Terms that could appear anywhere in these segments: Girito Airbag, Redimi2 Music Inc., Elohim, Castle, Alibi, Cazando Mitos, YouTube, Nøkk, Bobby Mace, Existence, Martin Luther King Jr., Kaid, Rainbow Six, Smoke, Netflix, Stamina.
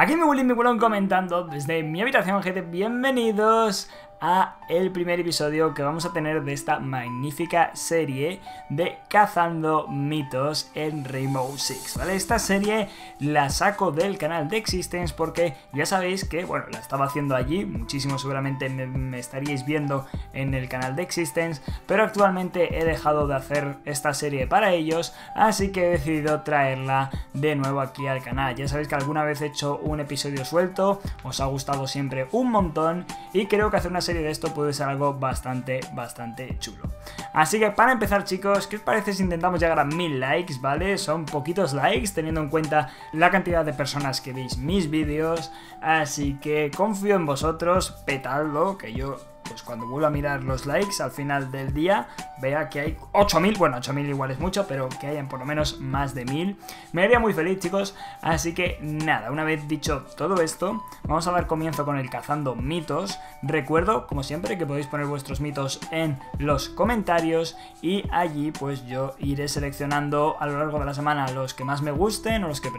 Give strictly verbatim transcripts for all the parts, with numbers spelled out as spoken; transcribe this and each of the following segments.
Aquí me Willy y mi Wilon comentando desde mi habitación, gente. Bienvenidos a el primer episodio que vamos a tener de esta magnífica serie de Cazando Mitos en Rainbow Six, ¿vale? Esta serie la saco del canal de Existence porque ya sabéis que, bueno, la estaba haciendo allí, muchísimo seguramente me, me estaríais viendo en el canal de Existence, pero actualmente he dejado de hacer esta serie para ellos, así que he decidido traerla de nuevo aquí al canal. Ya sabéis que alguna vez he hecho un episodio suelto, os ha gustado siempre un montón y creo que hacer una serie de esto puede ser algo bastante, bastante chulo. Así que para empezar, chicos, ¿qué os parece si intentamos llegar a mil likes, vale? Son poquitos likes teniendo en cuenta la cantidad de personas que veis mis vídeos, así que confío en vosotros, petadlo, que yo, pues cuando vuelva a mirar los likes al final del día, vea que hay ocho mil, bueno, ocho mil igual es mucho, pero que hayan por lo menos más de mil. Me haría muy feliz, chicos. Así que nada, una vez dicho todo esto, vamos a dar comienzo con el Cazando Mitos. Recuerdo, como siempre, que podéis poner vuestros mitos en los comentarios y allí pues yo iré seleccionando a lo largo de la semana los que más me gusten o los que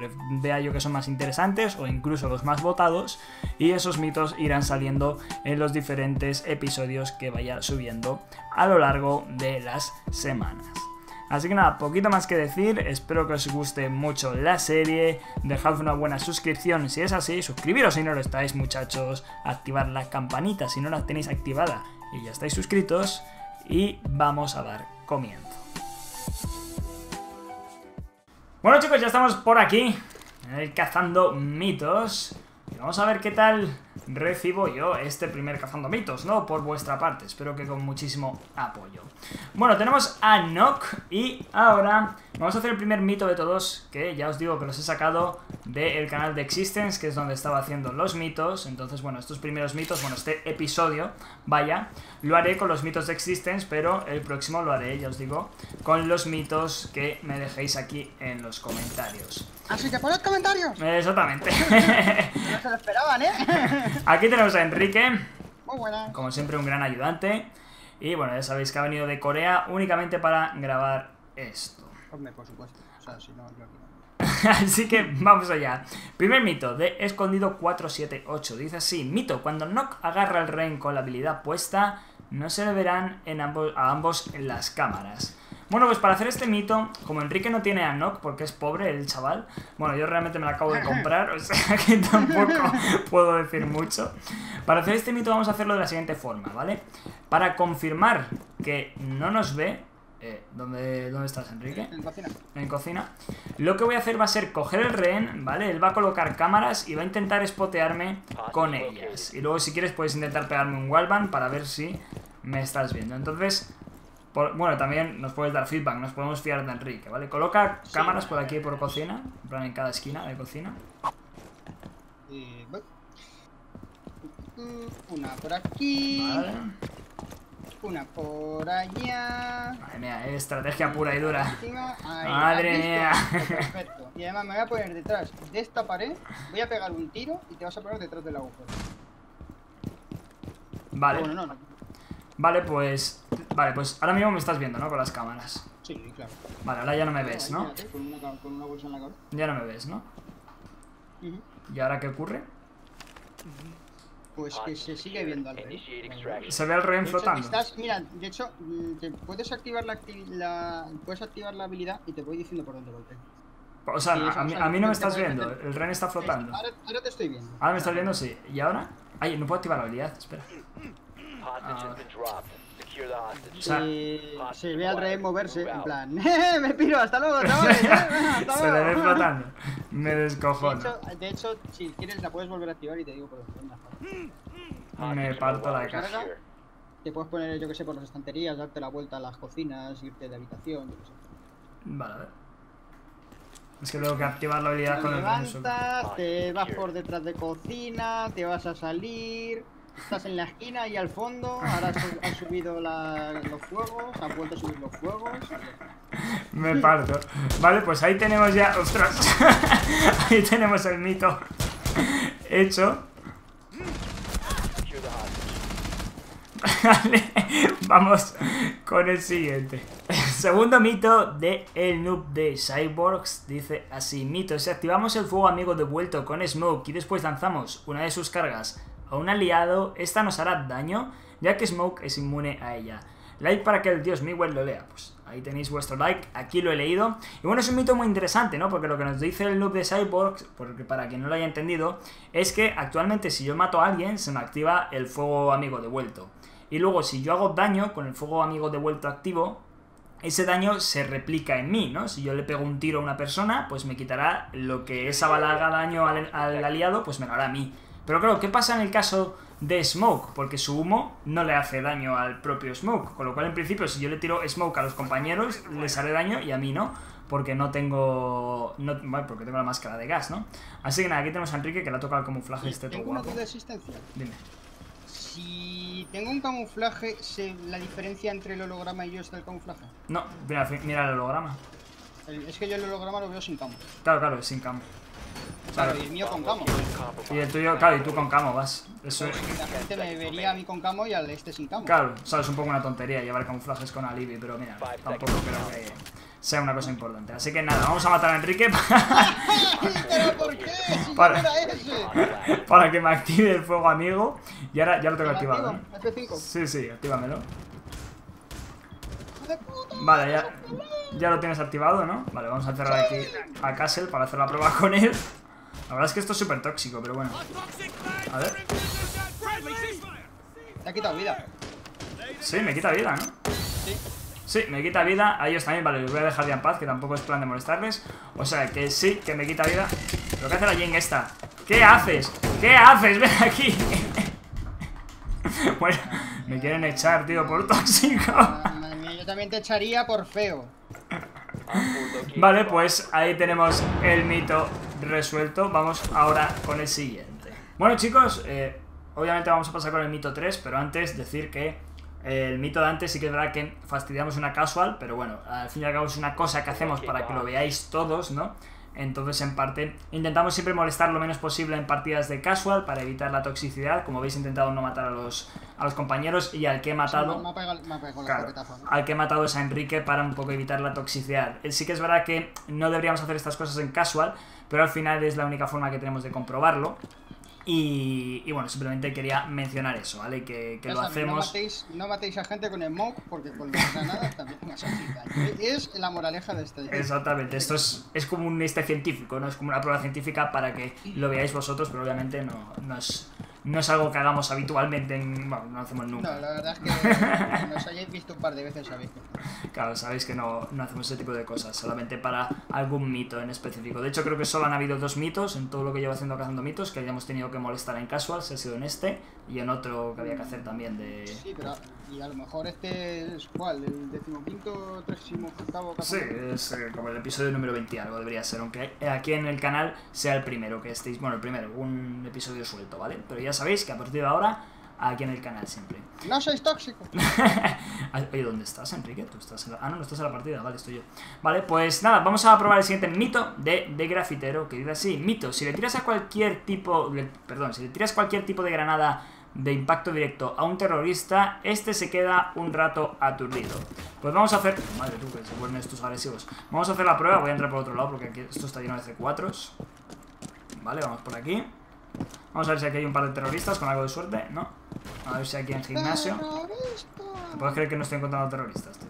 vea yo que son más interesantes o incluso los más votados, y esos mitos irán saliendo en los diferentes episodios episodios que vaya subiendo a lo largo de las semanas. Así que nada, poquito más que decir, espero que os guste mucho la serie, dejad una buena suscripción si es así, suscribiros si no lo estáis, muchachos, activad la campanita si no la tenéis activada y ya estáis suscritos, y vamos a dar comienzo. Bueno, chicos, ya estamos por aquí en el Cazando Mitos. Vamos a ver qué tal recibo yo este primer Cazando Mitos, ¿no? Por vuestra parte, espero que con muchísimo apoyo. Bueno, tenemos a Nøkk y ahora vamos a hacer el primer mito de todos, que ya os digo que los he sacado del canal de Existence, que es donde estaba haciendo los mitos. Entonces, bueno, estos primeros mitos, bueno, este episodio, vaya, lo haré con los mitos de Existence, pero el próximo lo haré, ya os digo, con los mitos que me dejéis aquí en los comentarios. Así que poned comentarios. Exactamente. No se lo esperaban, ¿eh? Aquí tenemos a Enrique. Muy buena. Como siempre, un gran ayudante. Y bueno, ya sabéis que ha venido de Corea únicamente para grabar esto. Hombre, por supuesto. O sea, si no, yo aquí no. Así que vamos allá. Primer mito de Escondido cuatro siete ocho. Dice así: mito, cuando Nøkk agarra el rehén con la habilidad puesta, no se le verán en ambos, a ambos en las cámaras. Bueno, pues para hacer este mito, como Enrique no tiene a Nøkk porque es pobre el chaval, bueno, yo realmente me lo acabo de comprar, o sea que tampoco puedo decir mucho. Para hacer este mito vamos a hacerlo de la siguiente forma, ¿vale? Para confirmar que no nos ve... Eh, ¿dónde, ¿Dónde estás, Enrique? En cocina. En cocina. Lo que voy a hacer va a ser coger el rehén, ¿vale? Él va a colocar cámaras y va a intentar spotearme con ellas. Y luego, si quieres, puedes intentar pegarme un wallbang para ver si me estás viendo. Entonces... Por, bueno, también nos puedes dar feedback, nos podemos fiar de Enrique, ¿vale? Coloca sí, cámaras por aquí y por cocina, en plan en cada esquina de cocina. Y... una por aquí. Vale. Una por allá. Madre mía, estrategia pura y dura. Ahí, madre mía. Perfecto. Y además me voy a poner detrás de esta pared, voy a pegar un tiro y te vas a poner detrás del agujero. Vale. Bueno, no, no. Vale, pues... Vale, pues ahora mismo me estás viendo, ¿no? Con las cámaras. Sí, claro. Vale, ahora ya no me ves, ¿no? Con una, con una bolsa en la cabeza. Ya no me ves, ¿no? Uh-huh. ¿Y ahora qué ocurre? Uh-huh. Pues que se sigue viendo al rehén. Se ve al rehén flotando. Estás, mira, de hecho, te puedes activar la, la, puedes activar la habilidad y te voy diciendo por dónde volteas. O sea, sí, a, mí, a mí no me estás viendo, el rehén está flotando. Ahora, ahora te estoy viendo. Ahora me estás viendo, sí. ¿Y ahora? Ay, no puedo activar la habilidad, espera. Ah. O sea, eh, se ve al rehén moverse, en plan, me piro, hasta luego, chavales, hasta luego. Se le ve flotando, me descojono. De hecho, de hecho, si quieres la puedes volver a activar y te digo por dónde. Ah, me parto la caja. Te puedes poner, yo que sé, por las estanterías, darte la vuelta a las cocinas, irte de habitación, yo que sé. Vale, a ver. Es que tengo que activar la habilidad te con el rehén. Te levantas, te vas por detrás de cocina, te vas a salir... Estás en la esquina y al fondo, ahora has subido la, los fuegos, has vuelto a subir los fuegos. Me parto. Vale, pues ahí tenemos ya... ¡Ostras! Ahí tenemos el mito hecho. Vale, vamos con el siguiente. Segundo mito de El Noob de Cyborgs, dice así: mito, si activamos el fuego amigo devuelto con Smoke y después lanzamos una de sus cargas a un aliado, esta nos hará daño, ya que Smoke es inmune a ella. Like para que el dios Miguel lo lea. Pues ahí tenéis vuestro like, aquí lo he leído. Y bueno, es un mito muy interesante, ¿no? Porque lo que nos dice El Noob de Cyborgs, porque para quien no lo haya entendido, es que actualmente si yo mato a alguien, se me activa el fuego amigo devuelto. Y luego si yo hago daño con el fuego amigo devuelto activo, ese daño se replica en mí, ¿no? Si yo le pego un tiro a una persona, pues me quitará lo que esa bala haga daño al, al aliado, pues me lo hará a mí. Pero claro, ¿qué pasa en el caso de Smoke? Porque su humo no le hace daño al propio Smoke, con lo cual en principio si yo le tiro Smoke a los compañeros, les haré daño y a mí no, porque no tengo... No, bueno, porque tengo la máscara de gas, ¿no? Así que nada, aquí tenemos a Enrique que le ha tocado el camuflaje este todo guapo. Tengo una duda de existencia. Dime. Si tengo un camuflaje, ¿se la diferencia entre el holograma y yo está el camuflaje? No, mira, mira el holograma. El, es que yo el holograma lo veo sin camo. Claro, claro, sin camo. Claro, claro, y el mío con camo. Y el tuyo, claro, y tú con camo vas. Eso es. La gente me vería a mí con camo y al este sin camo. Claro, o sea, es un poco una tontería llevar camuflajes con Alibi, pero mira, tampoco creo que sea una cosa importante. Así que nada, vamos a matar a Enrique para... ¿Pero por qué? Si para... No era ese. Para que me active el fuego amigo. Y ahora ya lo tengo activado, ¿no? F cinco. Sí, sí, actívamelo. Vale, ya, ya lo tienes activado, ¿no? Vale, vamos a cerrar aquí a Castle para hacer la prueba con él. La verdad es que esto es súper tóxico, pero bueno. A ver. Te ha quitado vida. Sí, me quita vida, ¿no? Sí. Sí, me quita vida. A ellos también, vale, los voy a dejar ya en paz, que tampoco es plan de molestarles. O sea, que sí, que me quita vida. Lo que hace la Jeng esta. ¿Qué haces? ¿Qué haces? Ven aquí. Bueno, me quieren echar, tío, por tóxico. Yo también te echaría por feo. Vale, pues ahí tenemos el mito resuelto. Vamos ahora con el siguiente. Bueno, chicos, eh, obviamente vamos a pasar con el mito tres, pero antes decir que eh, el mito de antes sí que es verdad que fastidiamos una casual, pero bueno, al fin y al cabo es una cosa que hacemos para que lo veáis todos, ¿no? Entonces, en parte, intentamos siempre molestar lo menos posible en partidas de casual para evitar la toxicidad. Como veis, he intentado no matar a los, a los compañeros, y al que he matado... Sí, me, me pego, me pego claro, al que he matado es a Enrique para un poco evitar la toxicidad. Sí que es verdad que no deberíamos hacer estas cosas en casual, pero al final es la única forma que tenemos de comprobarlo. Y, y bueno, simplemente quería mencionar eso, ¿vale? Que, que lo hacemos... No matéis, no matéis a gente con el Smoke, porque con las granadas también os daño. Es la moraleja de este... Exactamente, esto es, es como un este científico, ¿no? Es como una prueba científica para que lo veáis vosotros, pero obviamente no, no, es, no es algo que hagamos habitualmente en... Bueno, no lo hacemos nunca. No, la verdad es que nos hayáis visto un par de veces, sabéis que... Claro, sabéis que no, no hacemos ese tipo de cosas, solamente para algún mito en específico. De hecho, creo que solo han habido dos mitos en todo lo que llevo haciendo Cazando Mitos, que hayamos tenido que molestar en casual, si ha sido en este y en otro que había que hacer también de... Sí, pero y a lo mejor este es ¿cuál? El decimoquinto, trésimo, octavo... Sí, es como el episodio número veinte algo debería ser, aunque aquí en el canal sea el primero que estéis, bueno, el primero, un episodio suelto, ¿vale? Pero ya sabéis que a partir de ahora, aquí en el canal siempre. ¡No sois tóxicos! Oye, ¿dónde estás, Enrique? ¿Tú estás en la... Ah, no, no estás en la partida, vale, estoy yo. Vale, pues nada, vamos a probar el siguiente mito de, de grafitero, que dice así: mito, si le tiras a cualquier tipo... Le, perdón, si le tiras cualquier tipo de granada de impacto directo a un terrorista, este se queda un rato aturdido. Pues vamos a hacer... Madre, tú, que se vuelven estos agresivos. Vamos a hacer la prueba, voy a entrar por otro lado porque aquí esto está lleno de C cuatros. Vale, vamos por aquí. Vamos a ver si aquí hay un par de terroristas, con algo de suerte, ¿no? A ver si aquí en el gimnasio... ¿Te puedes creer que no estoy encontrando terroristas, tío?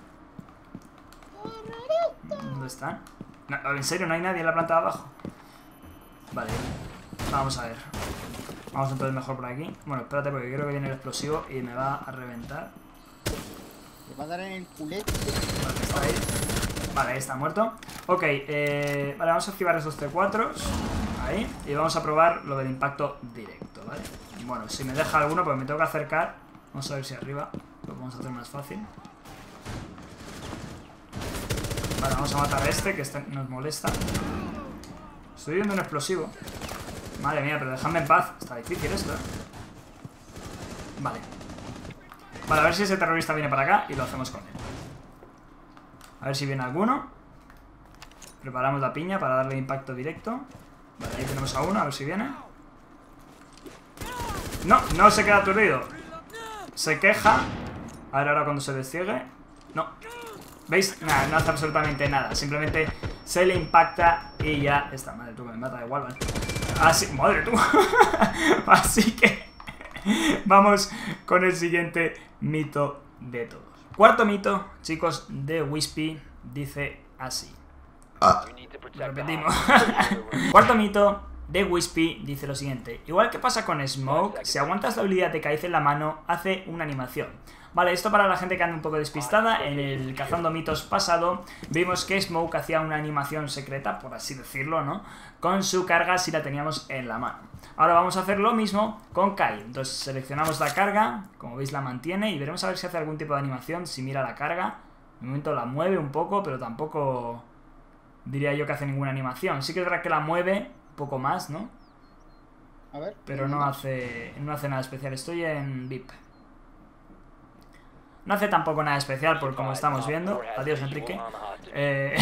¿Dónde están? No, en serio, no hay nadie en la planta de abajo. Vale, vamos a ver. Vamos entonces mejor por aquí. Bueno, espérate porque creo que viene el explosivo y me va a reventar. Te va a dar en el culete. Vale, está ahí. Vale, ahí está muerto. Ok, eh, vale, vamos a activar esos C cuatros. Ahí, y vamos a probar lo del impacto directo, ¿vale? Bueno, si me deja alguno, pues me tengo que acercar. Vamos a ver si arriba lo podemos hacer más fácil. Vale, vamos a matar a este, que este nos molesta. Estoy viendo un explosivo. Madre mía, pero dejadme en paz. Está difícil esto, ¿eh? Vale. Vale, a ver si ese terrorista viene para acá y lo hacemos con él. A ver si viene alguno. Preparamos la piña para darle impacto directo. Vale, ahí tenemos a uno, a ver si viene. No, no se queda aturdido. Se queja. A ver ahora cuando se destiegue. No. ¿Veis? Nada, no hace absolutamente nada. Simplemente se le impacta y ya está. Madre tú, que me mata igual, ¿vale? Así, madre tú. Así que vamos con el siguiente mito de todos. Cuarto mito, chicos, de Wispy, dice así. Ah. Repetimos. Cuarto mito de Wispy dice lo siguiente. Igual que pasa con Smoke, si aguantas la habilidad de Kaid en la mano, hace una animación. Vale, esto para la gente que anda un poco despistada. En el Cazando Mitos pasado vimos que Smoke hacía una animación secreta, por así decirlo, ¿no? Con su carga si la teníamos en la mano. Ahora vamos a hacer lo mismo con Kaid. Entonces seleccionamos la carga, como veis la mantiene, y veremos a ver si hace algún tipo de animación. Si mira la carga, de momento la mueve un poco, pero tampoco diría yo que hace ninguna animación. Sí que es verdad que la mueve un poco más, ¿no? A ver. Pero no hace, no hace nada especial. Estoy en V I P. No hace tampoco nada especial, por como estamos viendo. Adiós, Enrique. Eh...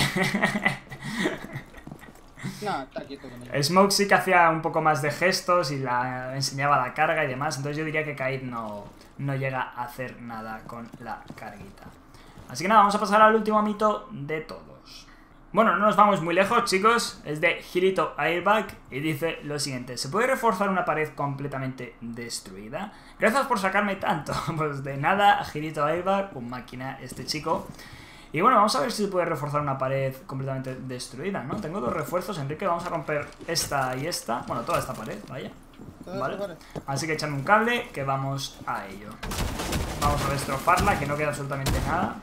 Smoke sí que hacía un poco más de gestos y la enseñaba la carga y demás. Entonces yo diría que Kaid no, no llega a hacer nada con la carguita. Así que nada, vamos a pasar al último mito de todos. Bueno, no nos vamos muy lejos, chicos. Es de Girito Airbag y dice lo siguiente. ¿Se puede reforzar una pared completamente destruida? Gracias por sacarme tanto. Pues de nada, Girito Airbag, un máquina este chico. Y bueno, vamos a ver si se puede reforzar una pared completamente destruida, ¿no? Tengo dos refuerzos, Enrique. Vamos a romper esta y esta. Bueno, toda esta pared, vaya. Vale. Así que echame un cable que vamos a ello. Vamos a destrofarla, que no queda absolutamente nada.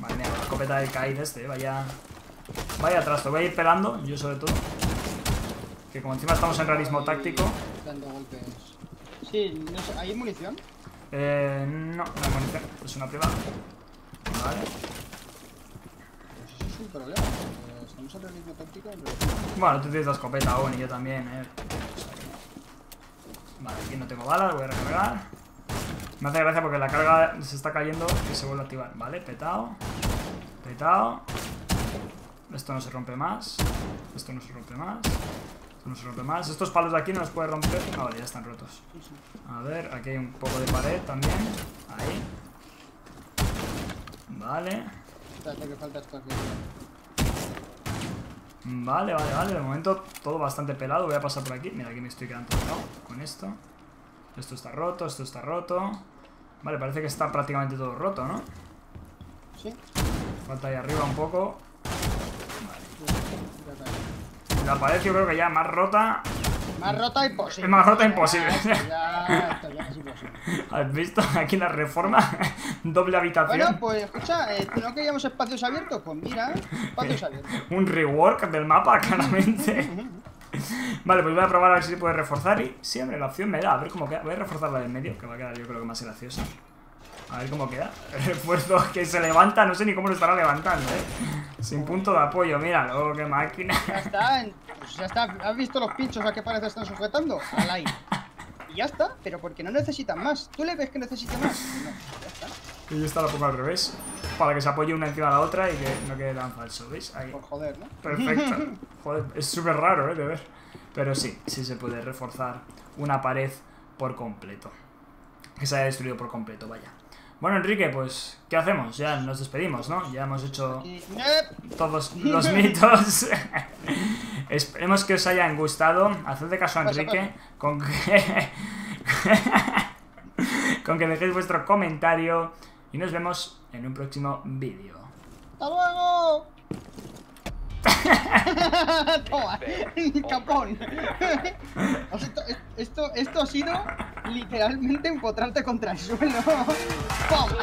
Vale, mira, la escopeta del Kaid este, vaya. Vaya atrás, lo voy a ir pelando, yo sobre todo. Que como encima estamos en realismo táctico. Dando golpes. Sí, no sé, ¿hay munición? Eh. No, no hay munición, es una privada. Vale. Pues eso es un problema, porque estamos en realismo táctico. Pero... Bueno, tú tienes la escopeta aún y yo también, eh. Vale, aquí no tengo balas, voy a recargar. Me hace gracia porque la carga se está cayendo y se vuelve a activar. Vale, petado. Petado. Esto no se rompe más. Esto no se rompe más. Esto no se rompe más. Estos palos de aquí no los puede romper. Ah, vale, ya están rotos. A ver, aquí hay un poco de pared también. Ahí. Vale. Vale, vale, vale. De momento todo bastante pelado. Voy a pasar por aquí. Mira, aquí me estoy quedando pelado con esto. Esto está roto, esto está roto. Vale, parece que está prácticamente todo roto, ¿no? Sí. Falta ahí arriba un poco. Vale. La pared yo creo que ya más rota. Más rota imposible. Más rota imposible. Ya, ya, ya es imposible. ¿Has visto? Aquí la reforma. Doble habitación. Bueno, pues escucha, eh, ¿no queríamos espacios abiertos? Pues mira, espacios abiertos. Un rework del mapa, claramente. Vale, pues voy a probar a ver si se puede reforzar. Y siempre la opción me da, a ver cómo queda. Voy a reforzar la del medio, que va a quedar yo creo que más graciosa. A ver cómo queda. El refuerzo que se levanta, no sé ni cómo lo estará levantando, eh. Sin punto de apoyo, míralo, qué máquina. Ya está, pues ya está. ¿Has visto los pinchos a qué parece están sujetando? Al aire. Y ya está, pero porque no necesitan más. ¿Tú le ves que necesita más? No, ya está. Y está la pongo al revés, para que se apoye una encima de la otra y que no quede tan falso, ¿veis? Ahí. Por joder, ¿no? Perfecto. Joder, es súper raro, ¿eh? De ver. Pero sí, sí se puede reforzar una pared por completo. Que se haya destruido por completo, vaya. Bueno, Enrique, pues, ¿qué hacemos? Ya nos despedimos, ¿no? Ya hemos hecho todos los mitos. Esperemos que os hayan gustado. Hacedle caso a Enrique con que... con que dejéis vuestro comentario. Y nos vemos en un próximo vídeo. ¡Hasta luego! Toma, capón. esto, esto, esto ha sido literalmente empotrarte contra el suelo. Toma.